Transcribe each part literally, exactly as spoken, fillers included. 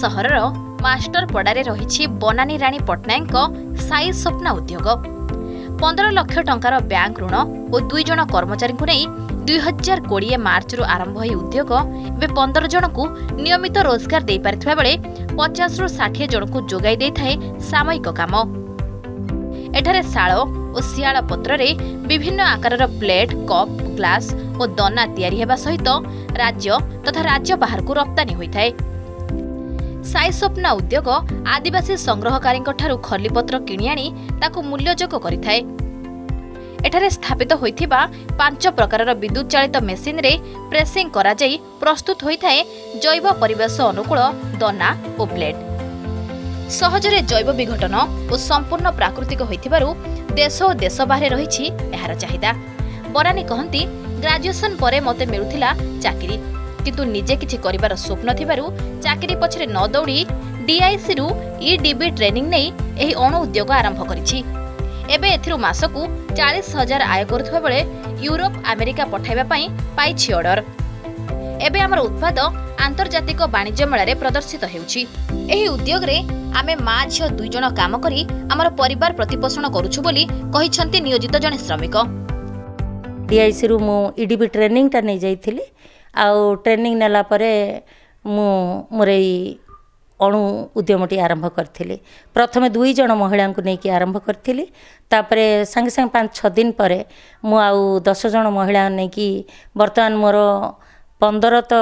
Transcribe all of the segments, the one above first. सहरर मास्टरपड़े रही बनानीराणी पट्टनायक साई स्वप्ना उद्योग पंद्रह लाख टंकार बैंक ऋण और दुई जन कर्मचारी को नहीं दुई हजार कोड़े मार्च रु आरंभ हो उद्योग एवं पंदर जन को नियमित रोजगार दे पारिथिबा बेले पचास रु साठ जन को जोगाई दे थाए सामयिक काम। एठारे साल और सियाल पत्र विभिन्न आकार प्लेट कप ग्लास और दना तैयारी हेबा सहित राज्य तथा राज्य बाहर को रप्तानी होइथाए। साई स्वप्ना उद्योग आदिवासी संग्रहकारी खलीपत्र किणी आनी ताकू मूल्यजोग करिथाए। एठारे स्थापित होइथिबा पांच प्रकारर विद्युत चालित मेसिन रे प्रेसिंग करा जाई प्रस्तुत होइथाए जैव परिवेश अनुकूल दना और प्लेट। सहजरे जैव विघटन और संपूर्ण प्राकृतिक होइथिबारु देश और देश बाहर रहिछि एहार चाहिदा। बरानी कहंती ग्रेजुएशन परे मते मिलुथिला चाकरी किंतु निजे किछि करिबार स्वप्न थिबारु चाकरी पछरे न दौड़ी डीआईसी रु ईडीबी ट्रेनिंग नै एही अणु उद्योग आरंभ करिछि। एबे एथिरु मासकु चालीस हजार आय करथुवा बेले यूरोप अमेरिका पठाइबा पई पाइछि ऑर्डर। एबे हमर उत्पाद आंतरजातिक वाणिज्य मेलारे प्रदर्शित हेउछि। एही उद्योग रे आमे मा झियो दुई जण काम करी हमर परिवार प्रतिपोषण करूछु बोली कहिछन्ति नियोजित जने श्रमिक। डीआईसी रु मु ईडीबी ट्रेनिंग ता नै जाइथिली आउ ट्रेनिंग नेला परे मु मोरे अणु उद्यमटी आरंभ करथिली। प्रथमे दुई जन महिला को लेकिन आरंभ करथिली तापरे संगे संगे पांच छ दिन पर मु आउ दस जन महिला नेकी वर्तमान मोर पंदर तो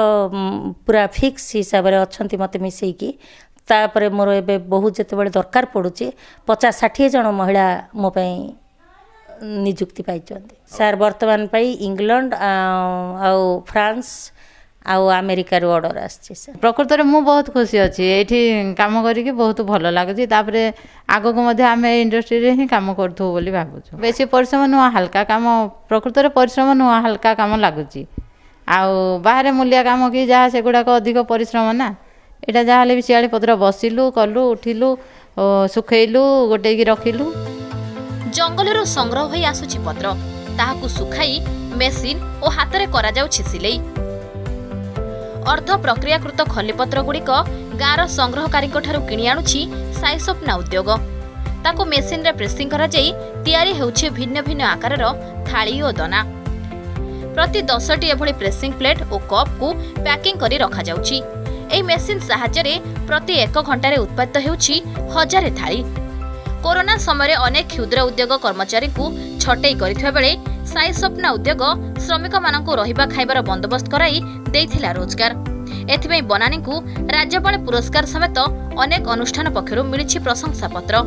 पूरा फिक्स हिसाब से अच्छे मत मिसेकी तापरे मोर एबे बहुत जते बड़े दरकार पड़ुचे पचास षाठी जन महिला मो पई निजुक्ति पाइछन्ते। सार वर्तमान पाई इंग्लैंड आउ फ्रांस आउ अमेरिका रो ऑर्डर आछी। सर प्रकृत रे मु बहुत खुशी अछि एठी काम करी के बहुत भलो लागछि तापरे आगो को मध्ये आमे इंडस्ट्री रे ही काम करथु बोली भाबुछु। बेसी परिश्रम नुआ हल्का काम प्रकृत रे परिश्रम नुआ हल्का काम लागुछि आउ बाहर मूल्या काम की जहा सेगुडा को अधिक परिश्रम ना एटा जहा ले सियाली पत्र बसिलु कलु उठिलु सुखेलु गोटे की रखिलु। जंगलर संग्रह हो आसुछि पत्र ताहाकु सुखाई मेसिन और हातरे करा जाउछि सिलाई। अर्ध प्रक्रियाकृत खलीपत्र गुड़िक गाँवर संग्रहकारी किणी आणुछि साई स्वप्ना उद्योग। ताकु मेसिन रे प्रेसिंग करा जाई तयारी हेउछि भिन्न भिन्न आकारर थाली और दना। प्रति दसटी एभली प्रेसिंग प्लेट और कप को पैकिंग करी रखा जाउछि। एही मेसिन सहायता रे प्रति एक घंटा उत्पादित हेउछि हजारे थाली। कोरोना समय अनेक क्षुद्र उद्योग कर्मचारी को छटई करथिबा बेले साई स्वप्ना उद्योग श्रमिक मानकु रहिबा खाइबार बंदोबस्त कराई देथिला रोजगार। एथिमे बनानी को राज्यपाल पुरस्कार समेत अनेक अनुष्ठान पक्षरु मिलिछि प्रशंसा पत्र।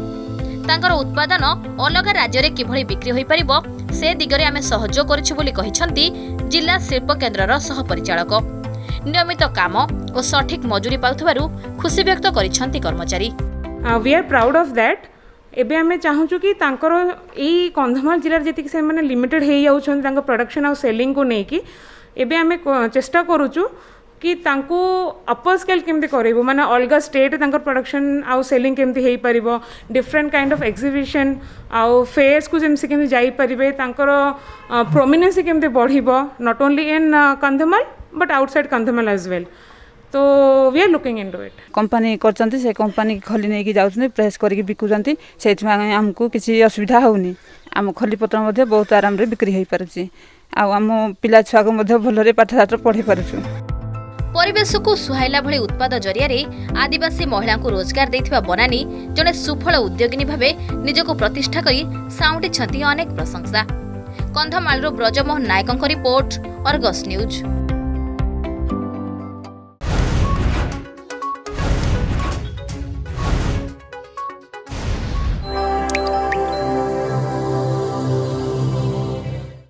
तांकर उत्पादन अलग राज्य रे किभली बिक्री होई परिबो से दिगरे आमे सहयोग करछु बोली कहिछन्ति जिला शिल्प केन्द्रर सहपरिचालक। नियमित काम और सठिक मजूरी पाउथबारु खुशी व्यक्त करिछन्ति कर्मचारी। We are proud of that. एबे आम चाहूँ कि यही कंधमाल जिलार जी से मैंने लिमिटेड हो जाऊँ प्रोडक्शन और सेलिंग को लेकिन एबे आम चेष्टा करूचु कि अपर स्केल केमती करेबो माने अलग स्टेट प्रोडक्शन आउ सेलिंग केमती हो पारिबो। डिफरेंट काइंड ऑफ एग्जिबिशन आउ फेयर्स को जमसी केमती जाई परिबे तांकर प्रोमिनेंस केमती बढ़िबो not only in Kandhamal but outside Kandhamal as well. तो we are looking into it. Company करचंती से कंपनी खली नहीं जाउछनी प्रेस करी बिकुचंती सेथमा हमकु किसी असुविधा होनी। आम खली पत्र मध्ये बहुत आराम रे बिक्री होई परछि आ हम पिला छुआ को मध्ये भलरे पाठशास्त्र पढ़ी परछु। परिवेश को सुहायला भली उत्पाद जरिया रे आदिवासी महिला को रोजगार देथिबा बनानी जने सुफल उद्योगिनी भाबे निजको प्रतिष्ठा करी साउंडी छति अनेक प्रशंसा। कंधमाल रो ब्रजमोहन नायकन रिपोर्ट अर्गस न्यूज।